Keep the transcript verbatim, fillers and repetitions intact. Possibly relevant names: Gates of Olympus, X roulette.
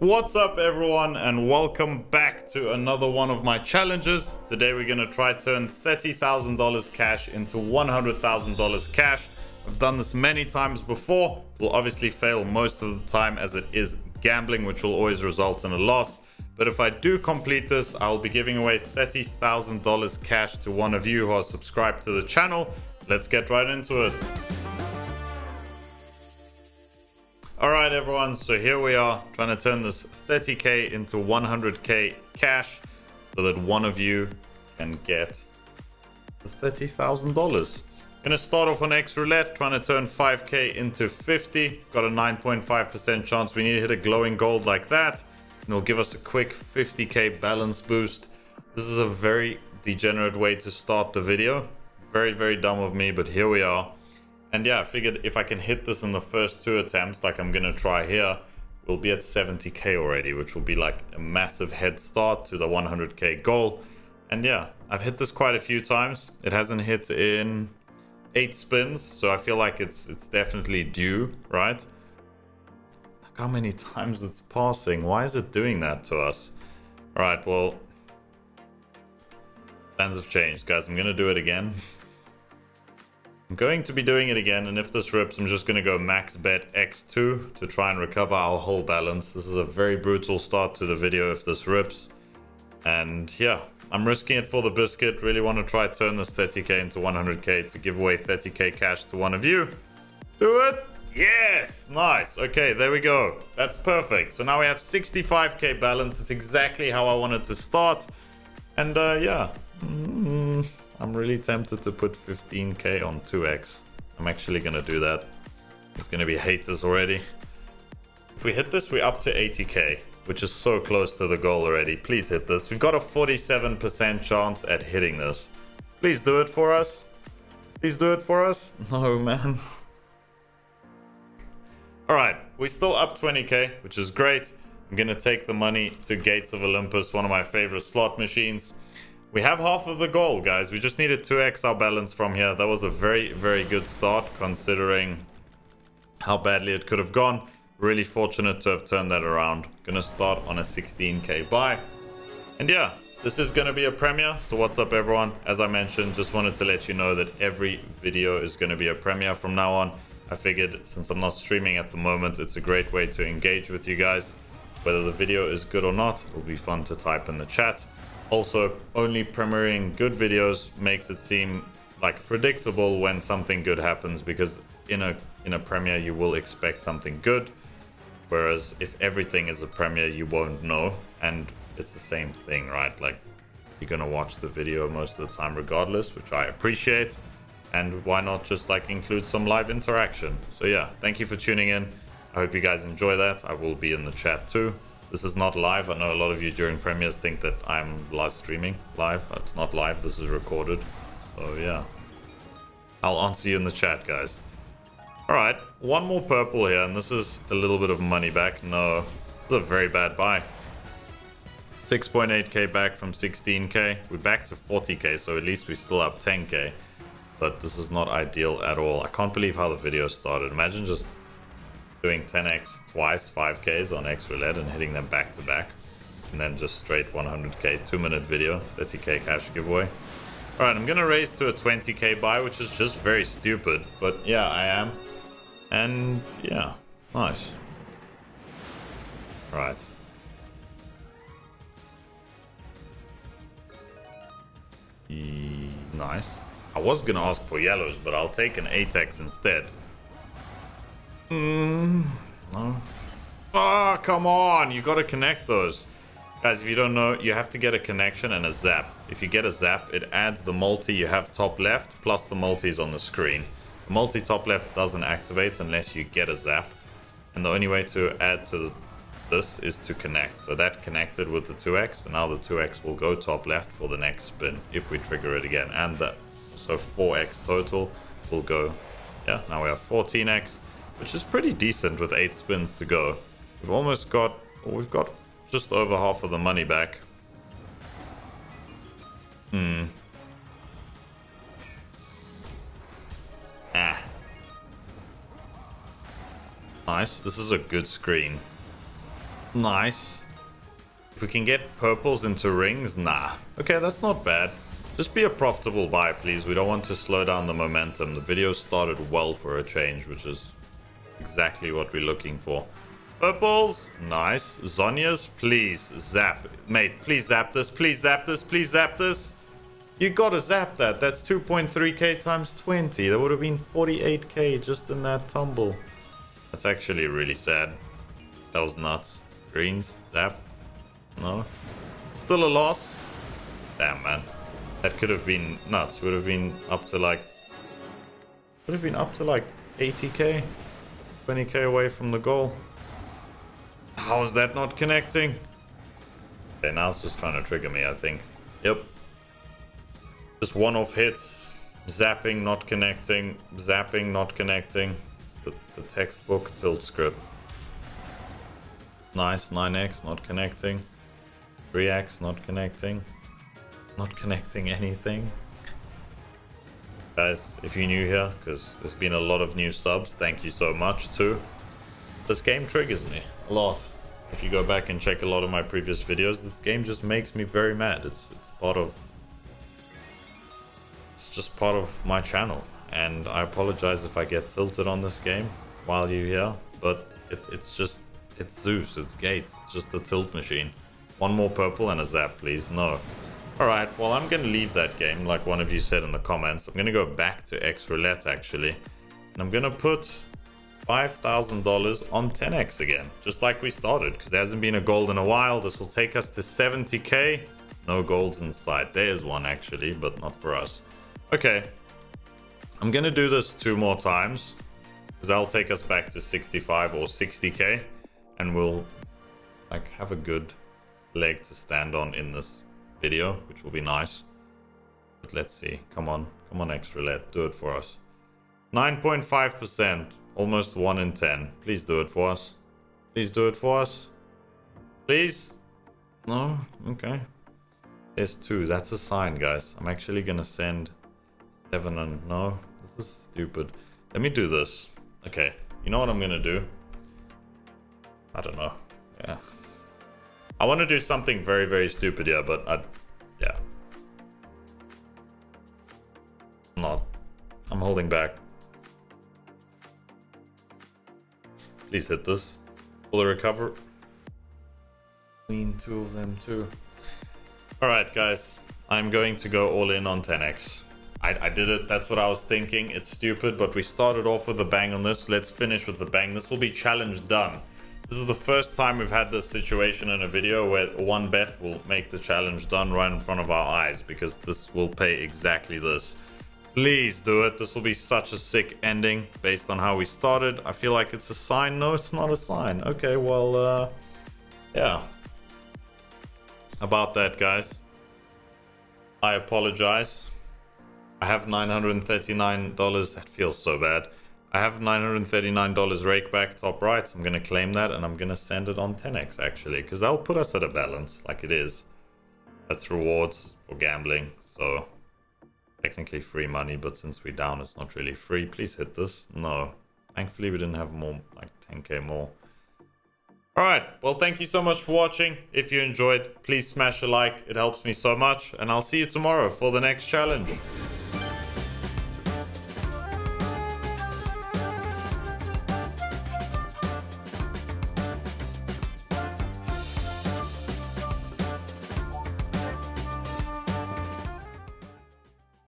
What's up everyone, and welcome back to another one of my challenges. Today we're gonna try turn thirty thousand dollars cash into one hundred thousand dollars cash. I've done this many times before. We'll obviously fail most of the time as it is gambling, which will always result in a loss. But if I do complete this, I'll be giving away thirty thousand dollars cash to one of you who are subscribed to the channel. Let's get right into it. All right, everyone, so here we are trying to turn this thirty K into one hundred K cash so that one of you can get the thirty thousand dollars. Gonna start off on X roulette, trying to turn five K into fifty. Got a nine point five percent chance. We need to hit a glowing gold like that, and it'll give us a quick fifty K balance boost. This is a very degenerate way to start the video. Very, very dumb of me, but here we are. And yeah, I figured if I can hit this in the first two attempts, like I'm gonna try here, we'll be at seventy K already, which will be like a massive head start to the one hundred K goal. And yeah, I've hit this quite a few times. It hasn't hit in eight spins, so I feel like it's it's definitely due, right? Look how many times it's passing. Why is it doing that to us? All right, well, plans have changed, guys. I'm gonna do it again. I'm going to be doing it again, and if this rips, I'm just going to go max bet X two to try and recover our whole balance. This is a very brutal start to the video if this rips. And yeah, I'm risking it for the biscuit. Really want to try turn this thirty K into one hundred K to give away thirty K cash to one of you. Do it! Yes! Nice! Okay, there we go. That's perfect. So now we have sixty-five K balance. It's exactly how I wanted to start. And uh, yeah. Mm-hmm. I'm really tempted to put fifteen K on two X. I'm actually gonna do that. It's gonna be haters already. If we hit this, we're up to eighty K, which is so close to the goal already. Please hit this. We've got a forty-seven percent chance at hitting this. Please do it for us. Please do it for us. No, man. All right, we're still up twenty K, which is great. I'm gonna take the money to Gates of Olympus, one of my favorite slot machines. We have half of the goal, guys. We just needed two X our balance from here. That was a very, very good start considering how badly it could have gone. Really fortunate to have turned that around. Gonna start on a sixteen K buy. And yeah, this is gonna be a premiere. So what's up, everyone? As I mentioned, just wanted to let you know that every video is gonna be a premiere from now on. I figured since I'm not streaming at the moment, it's a great way to engage with you guys. Whether the video is good or not, it'll be fun to type in the chat. Also, only premiering good videos makes it seem like predictable when something good happens, because in a in a premiere you will expect something good, whereas if everything is a premiere you won't know, and it's the same thing, right? Like, you're gonna watch the video most of the time regardless, which I appreciate, and why not just like include some live interaction? So yeah, thank you for tuning in. I hope you guys enjoy that. I will be in the chat too. This is not live. I know a lot of you during premieres think that I'm live streaming live. It's not live. This is recorded. So yeah, I'll answer you in the chat, guys. All right, one more purple here, and this is a little bit of money back. No, this is a very bad buy. six point eight K back from sixteen K. We're back to forty K, so at least we're still up ten K. But this is not ideal at all. I can't believe how the video started. Imagine just doing ten X twice, five Ks on X roulette and hitting them back to back, and then just straight one hundred K, two minute video, thirty K cash giveaway. All right, I'm gonna raise to a twenty K buy, which is just very stupid, but yeah, I am. And yeah, nice. All right. E nice. I was gonna ask for yellows, but I'll take an eight X instead. Mm, no. Oh, come on, you gotta connect those, guys. If you don't know, you have to get a connection and a zap. If you get a zap, it adds the multi you have top left plus the multis on the screen. The multi top left doesn't activate unless you get a zap, and the only way to add to this is to connect. So that connected with the two X, and now the two X will go top left for the next spin if we trigger it again, and that, so four X total will go. Yeah, now we have fourteen X, which is pretty decent with eight spins to go. We've almost got, well, we've got just over half of the money back. Hmm. Ah. Nice, this is a good screen. Nice. If we can get purples into rings, nah. Okay, that's not bad. Just be a profitable buy, please. We don't want to slow down the momentum. The video started well for a change, which is exactly what we're looking for. Purples, nice. Zonias, please zap. Mate, please zap this, please zap this, please zap this. You gotta zap that. That's two point three K times twenty. That would have been forty-eight K just in that tumble. That's actually really sad. That was nuts. Greens, zap. No. Still a loss. Damn, man. That could have been nuts. Would have been up to like... Would have been up to like eighty K. twenty K away from the goal. How is that not connecting? Okay, now it's just trying to trigger me, I think. Yep. Just one-off hits. Zapping, not connecting. Zapping, not connecting. The, the textbook tilt script. Nice. nine X, not connecting. three X, not connecting. Not connecting anything. Guys, if you're new here, because there's been a lot of new subs, thank you so much too. This game triggers me a lot. If you go back and check a lot of my previous videos, this game just makes me very mad. It's, it's part of... It's just part of my channel. And I apologize if I get tilted on this game while you're here, but it, it's just... It's Zeus, it's Gates, it's just a tilt machine. One more purple and a zap, please. No. Alright, well, I'm going to leave that game, like one of you said in the comments. I'm going to go back to X Roulette, actually. And I'm going to put five thousand dollars on ten X again, just like we started, because there hasn't been a gold in a while. This will take us to seventy K. No golds in sight. There's one, actually, but not for us. Okay. I'm going to do this two more times, because that'll take us back to sixty-five or sixty K. And we'll like have a good leg to stand on in this video, which will be nice. But let's see. Come on, come on, X Roulette, do it for us. nine point five percent, almost one in ten. Please do it for us. Please do it for us. Please. No. Okay. There's two. That's a sign, guys. I'm actually gonna send seven and no. This is stupid. Let me do this. Okay. You know what I'm gonna do? I don't know. Yeah. I want to do something very, very stupid here, but I... Yeah. I'm not. I'm holding back. Please hit this. Will it recover? Between two of them too. Alright, guys. I'm going to go all in on ten X. I, I did it. That's what I was thinking. It's stupid, but we started off with a bang on this. Let's finish with the bang. This will be challenge done. This is the first time we've had this situation in a video where one bet will make the challenge done right in front of our eyes, because this will pay exactly this. Please do it. This will be such a sick ending based on how we started. I feel like it's a sign. No, it's not a sign. Okay, well, uh, yeah. About that, guys. I apologize. I have nine hundred thirty-nine dollars. That feels so bad. I have nine hundred thirty-nine dollars rake back top right. I'm going to claim that and I'm going to send it on ten X actually, because that'll put us at a balance like it is. That's rewards for gambling. So technically free money, but since we're down, it's not really free. Please hit this. No, thankfully we didn't have more, like ten K more. All right. Well, thank you so much for watching. If you enjoyed, please smash a like. It helps me so much, and I'll see you tomorrow for the next challenge.